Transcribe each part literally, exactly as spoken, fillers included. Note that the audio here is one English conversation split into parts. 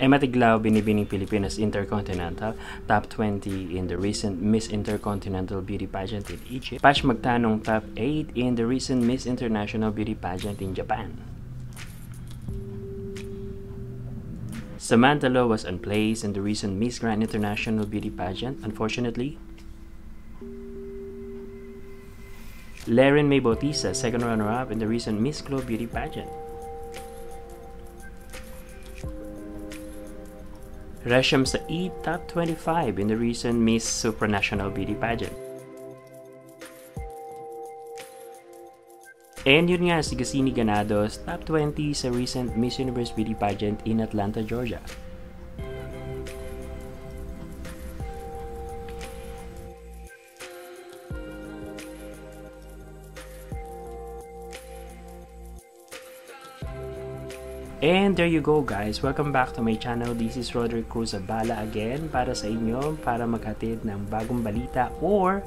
Emma Tiglao, Binibining Pilipinas Intercontinental, top twenty in the recent Miss Intercontinental Beauty Pageant in Egypt. Pach Magtanong, top eight in the recent Miss International Beauty Pageant in Japan. Samantha Lowe was unplaced in the recent Miss Grand International Beauty Pageant, unfortunately. Lerin May Bautiza, second runner-up in the recent Miss Globe Beauty Pageant. Resham sa e, top twenty-five in the recent Miss Supranational Beauty Pageant. And yun nga, si Cassini Ganados, top twenty sa recent Miss Universe Beauty Pageant in Atlanta, Georgia. And there you go guys, welcome back to my channel. This is Roderick Cruz Zabala again para sa inyo, para maghatid ng bagong balita or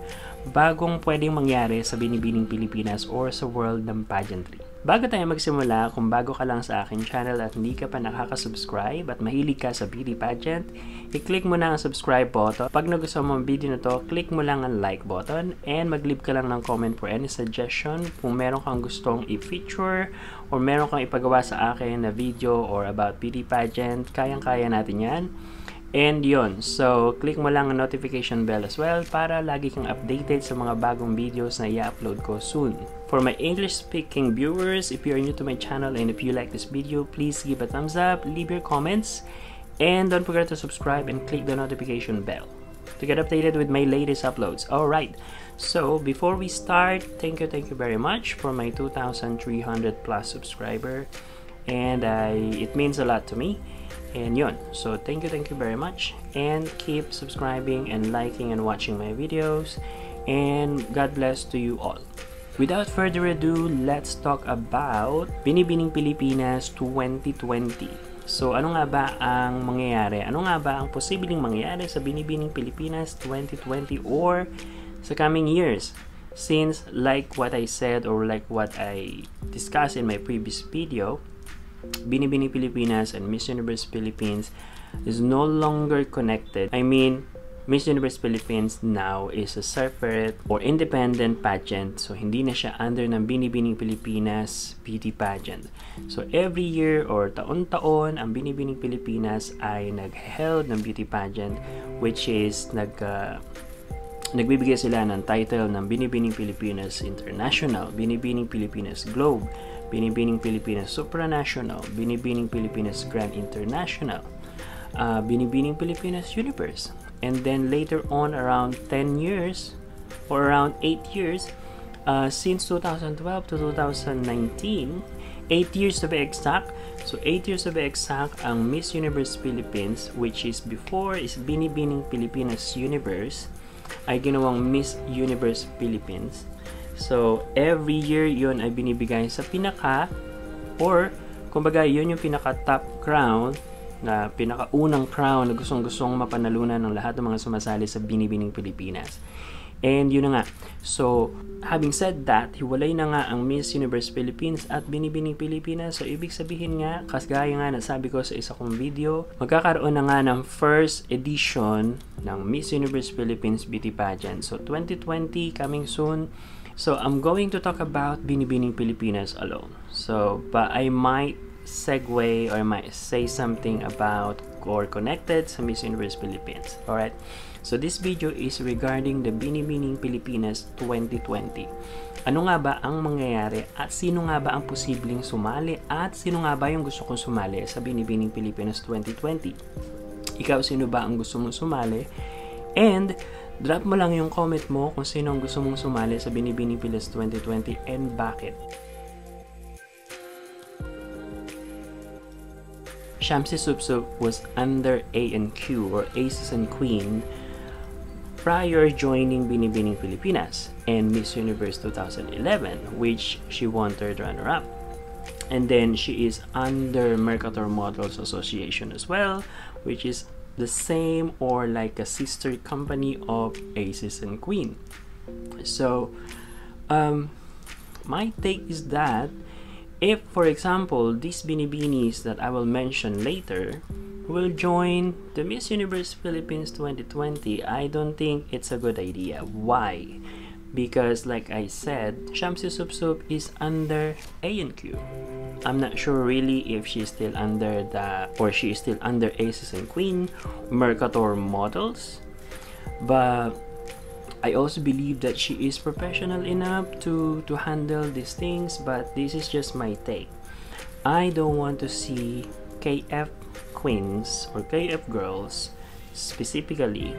bagong pwedeng mangyari sa Binibining Pilipinas or sa world ng pageantry. Bago tayo magsimula, kung bago ka lang sa akin channel at hindi ka pa nakakasubscribe at mahilig ka sa beauty pageant, i-click mo na ang subscribe button. Pag nagustuhan mo ang video na to, click mo lang ang like button and mag-leave ka lang ng comment for any suggestion kung meron kang gustong i-feature or meron kang ipagawa sa akin na video or about beauty pageant, kayang-kaya natin yan. And yun, so click mo lang ang notification bell as well para lagi kang updated sa mga bagong videos na i-upload ko soon. For my English-speaking viewers, if you are new to my channel and if you like this video, please give a thumbs up, leave your comments, and don't forget to subscribe and click the notification bell to get updated with my latest uploads. Alright, so before we start, thank you, thank you very much for my two thousand three hundred plus subscriber, and I, it means a lot to me. And yun, so thank you, thank you very much, and keep subscribing and liking and watching my videos, and God bless to you all. Without further ado, let's talk about Binibining Pilipinas twenty twenty. So, ano nga ba ang mangyayari? Ano nga ba ang posibleng mangyayari sa Binibining Pilipinas twenty twenty or sa coming years? Since, like what I said or like what I discussed in my previous video, Binibining Pilipinas and Miss Universe Philippines is no longer connected. I mean, Miss Universe Philippines now is a separate or independent pageant. So, hindi na siya under ng Binibining Pilipinas beauty pageant. So, every year or taon-taon, ang Binibining Pilipinas ay nag-held ng beauty pageant, which is nag, uh, nagbibigay sila ng title ng Binibining Pilipinas International, Binibining Pilipinas Globe, Binibining Pilipinas Supranational, Binibining Pilipinas Grand International, uh, Binibining Pilipinas Universe. And then later on, around ten years or around eight years, uh, since two thousand twelve to two thousand nineteen, eight years to be exact. So eight years to be exact ang Miss Universe Philippines, which is before is Binibining Pilipinas Universe, ay ginawang Miss Universe Philippines. So every year yun ay binibigay sa pinaka or kumbaga yun yung pinaka top crown na pinakaunang crown na gustong-gustong mapanalunan ng lahat ng mga sumasali sa Binibining Pilipinas. And yun na nga. So, having said that, hiwalay na nga ang Miss Universe Philippines at Binibining Pilipinas. So, ibig sabihin nga, kasgaya nga na sabi ko sa isa kong video, magkakaroon na nga ng first edition ng Miss Universe Philippines beauty pageant. So, twenty twenty coming soon. So, I'm going to talk about Binibining Pilipinas alone. So, but I might segue or I might say something about or connected sa Miss Universe Philippines. Alright, so this video is regarding the Binibining Pilipinas twenty twenty. Ano nga ba ang mangyayari at sino nga ba ang posibleng sumali at sino nga ba yung gusto kong sumali sa Binibining Pilipinas twenty twenty? Ikaw, sino ba ang gusto mong sumali? And drop mo lang yung comment mo kung sino ang gusto mong sumali sa Binibining Pilipinas twenty twenty and bakit. Shamcey Supsup was under A and Q or Aces and Queen prior joining Binibining Pilipinas and Miss Universe two thousand eleven, which she won third runner-up. And then she is under Mercator Models Association as well, which is the same or like a sister company of Aces and Queen. So, um, my take is that if, for example, these Binibinis that I will mention later will join the Miss Universe Philippines twenty twenty, I don't think it's a good idea. Why? Because like I said, Shamcey Supsup is under A and Q. I'm not sure really if she's still under the, or she is still under Aces and Queen, Mercator Models, but I also believe that she is professional enough to, to handle these things, but this is just my take. I don't want to see K F Queens or K F Girls specifically.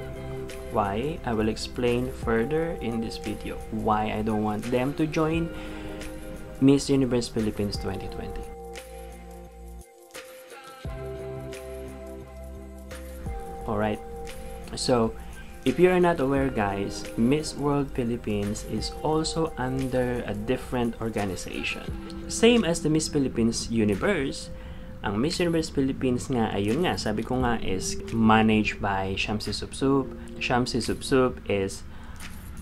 Why? I will explain further in this video why I don't want them to join Miss Universe Philippines twenty twenty. Alright, so if you are not aware guys, Miss World Philippines is also under a different organization. Same as the Miss Philippines Universe, ang Miss Universe Philippines nga, ayun nga, sabi ko nga is managed by Shamcey Supsup. Shamcey Supsup is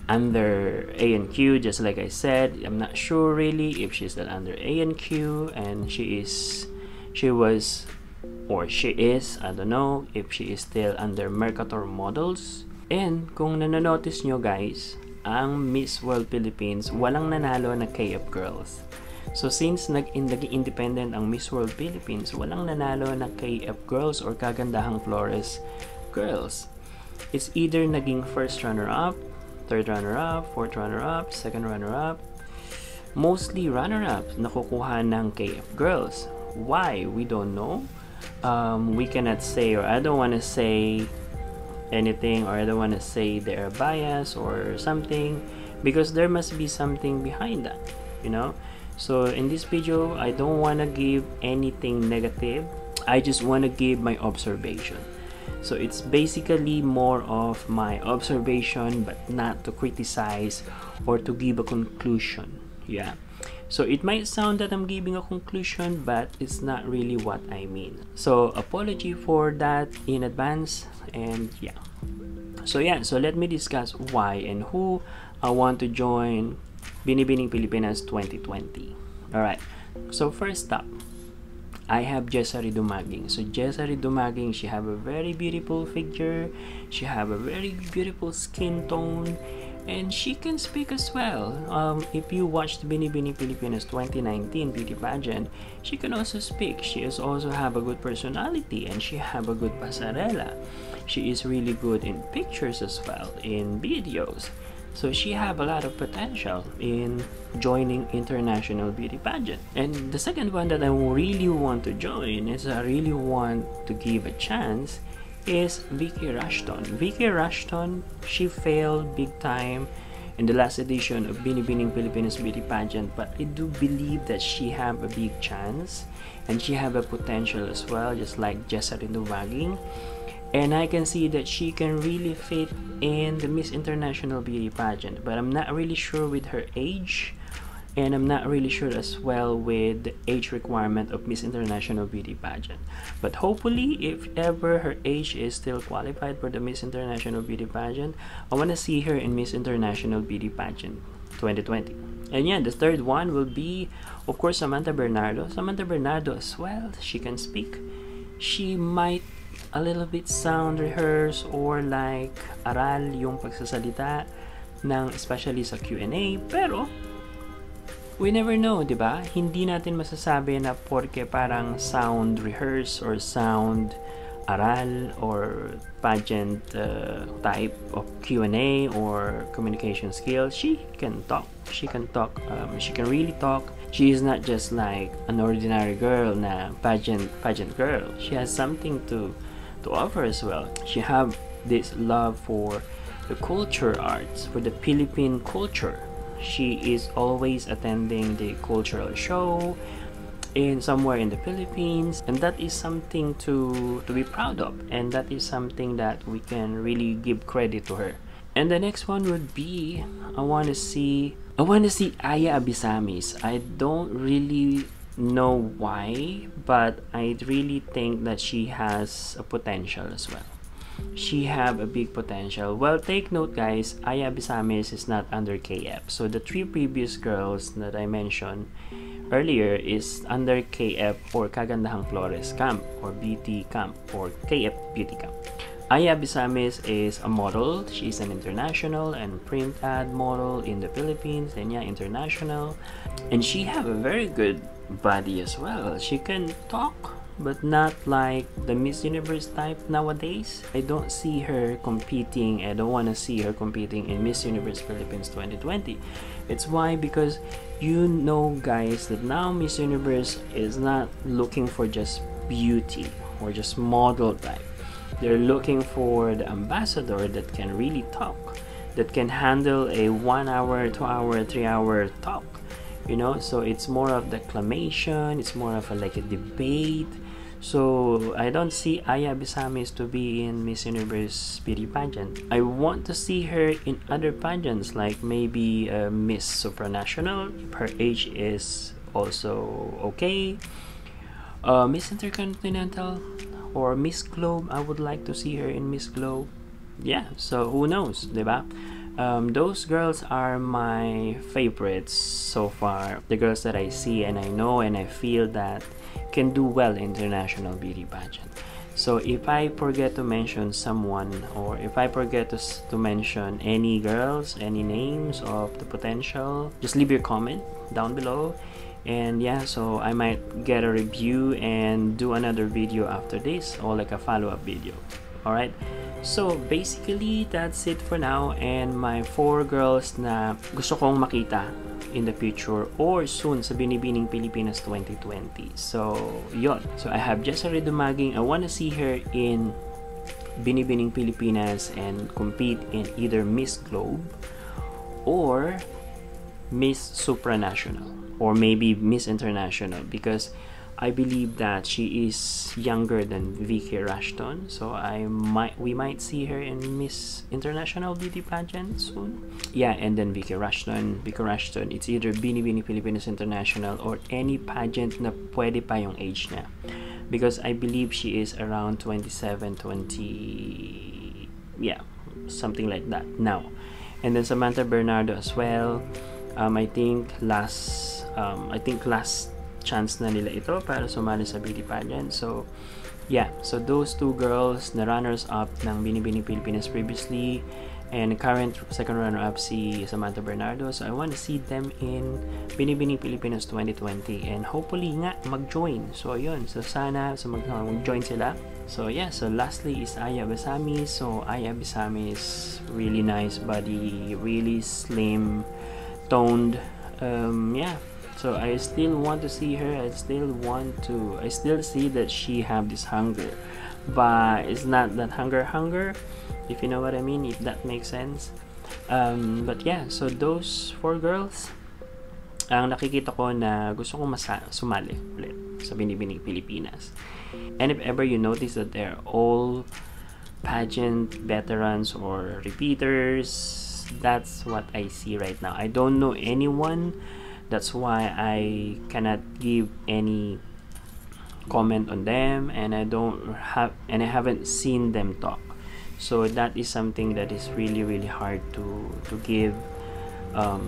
under A and Q, just like I said. I'm not sure really if she's still under A and Q, and she is, she was, or she is, I don't know, if she is still under Mercator Models. And kung nanonotice nyo guys, ang Miss World Philippines, walang nanalo na K F Girls. So since nag-indagi independent ang Miss World Philippines, walang nanalo na K F Girls or Kagandahang Flores Girls. It's either naging first runner-up, third runner-up, fourth runner-up, second runner-up, mostly runner-ups nakukuha ng K F Girls. Why? We don't know. Um, we cannot say, or I don't want to say anything, or I don't want to say they are biased or something, because there must be something behind that, you know. So in this video, I don't want to give anything negative. I just want to give my observation. So it's basically more of my observation, but not to criticize or to give a conclusion. Yeah. So it might sound that I'm giving a conclusion, but it's not really what I mean. So apology for that in advance. And yeah. So yeah, so let me discuss why and who I want to join Binibining Pilipinas twenty twenty. Alright. So first up, I have Jessarie Dumaguing. So Jessarie Dumaguing, she have a very beautiful figure, she have a very beautiful skin tone, and she can speak as well. Um, if you watched Binibining Pilipinas twenty nineteen beauty pageant, she can also speak. She is also have a good personality, and she have a good pasarela. She is really good in pictures as well, in videos. So she have a lot of potential in joining international beauty pageant. And the second one that I really want to join, is I really want to give a chance, is Vicky Rushton. Vicky Rushton, she failed big time in the last edition of Binibining Pilipinas beauty pageant, but I do believe that she have a big chance, and she have a potential as well, just like Jessarie Dumaguing. And I can see that she can really fit in the Miss International Beauty Pageant, but I'm not really sure with her age, and I'm not really sure as well with the age requirement of Miss International Beauty Pageant. But hopefully, if ever her age is still qualified for the Miss International Beauty Pageant, I want to see her in Miss International Beauty Pageant twenty twenty. And yeah, the third one will be, of course, Samantha Bernardo. Samantha Bernardo as well, she can speak. She might a little bit sound rehearse or like aral yung pagsasalita ng especially sa Q and A, pero we never know, di ba? Hindi natin masasabi na porke parang sound rehearse or sound aral or pageant uh, type of Q and A or communication skills, she can talk. She can talk. Um, she can really talk. She is not just like an ordinary girl na pageant pageant girl. She has something to to offer as well. She have this love for the culture arts, for the Philippine culture. She is always attending the cultural show in somewhere in the Philippines, and that is something to to be proud of, and that is something that we can really give credit to her. And the next one would be, I want to see I want to see Aya Abesamis. I don't really know why, but I really think that she has a potential as well. She have a big potential. Well, take note guys, Aya Abesamis is not under K F. So the three previous girls that I mentioned earlier is under K F or Kagandahang Flores Camp or B T Camp or K F Beauty Camp. Aya Abesamis is a model. She's an international and print ad model in the Philippines, and yeah, international. And she have a very good body as well. She can talk, but not like the Miss Universe type nowadays. I don't see her competing. I don't want to see her competing in Miss Universe Philippines twenty twenty. It's why, because you know guys that now Miss Universe is not looking for just beauty or just model type. They're looking for the ambassador that can really talk, that can handle a one hour, two hour, three hour talk, you know? So it's more of declamation, it's more of a, like a debate. So I don't see Aya Abesamis to be in Miss Universe beauty pageant. I want to see her in other pageants, like maybe uh, Miss Supranational, if her age is also okay. Uh, Miss Intercontinental, or Miss Globe. I would like to see her in Miss Globe. Yeah, so who knows, diba? Um, those girls are my favorites so far. The girls that I see and I know and I feel that can do well in international beauty pageant. So if I forget to mention someone, or if I forget to, to mention any girls, any names of the potential, just leave your comment down below. And yeah, so I might get a review and do another video after this, or like a follow-up video. Alright, so basically that's it for now, and my four girls na gusto kong makita in the future or soon sa Binibining Pilipinas twenty twenty. So yon. So I have Jessarie Dumaguing. I want to see her in Binibining Pilipinas and compete in either Miss Globe or Miss Supranational, or maybe Miss International, because I believe that she is younger than Vicky Rushton, so I might we might see her in Miss International beauty pageant soon. Yeah, and then Vicky Rushton, Vicky Rushton, it's either Binibining Pilipinas International or any pageant na pwede pa yung age niya, because I believe she is around twenty-seven, twenty, yeah, something like that now. And then Samantha Bernardo as well. Um, I think last um, I think last chance na nila ito para sumali sa beauty pageant. So yeah, so those two girls na runners up ng Binibining Pilipinas previously, and current second runner up si Samantha Bernardo. So I want to see them in Binibining Pilipinas twenty twenty, and hopefully nga mag-join. So ayun, so sana so mag-join sila. So yeah, so lastly is Aya Abesamis. So Aya Abesamis, really nice body, really slim, toned, um, yeah. So I still want to see her. I still want to I still see that she have this hunger, but it's not that hunger hunger, if you know what I mean, if that makes sense. Um, but yeah, so those four girls ang nakikita ko na gusto kong sumali ulit sa Binibining Pilipinas. And if ever you notice that they're all pageant veterans or repeaters, that's what I see right now. I don't know anyone. That's why I cannot give any comment on them, and I don't have and I haven't seen them talk. So that is something that is really really hard to to give um,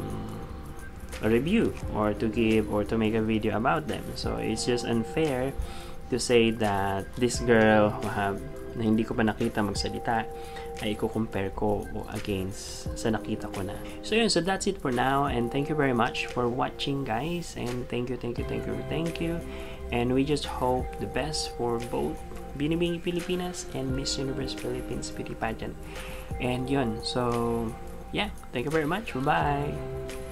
a review, or to give or to make a video about them. So it's just unfair to say that this girl who have na hindi ko pa nakita magsalita ay iko-compare ko against sa nakita ko na. So yun, so that's it for now, and thank you very much for watching guys, and thank you, thank you, thank you, thank you, and we just hope the best for both Binibining Pilipinas and Miss Universe Philippines beauty pageant. And yun, so yeah, thank you very much, bye-bye!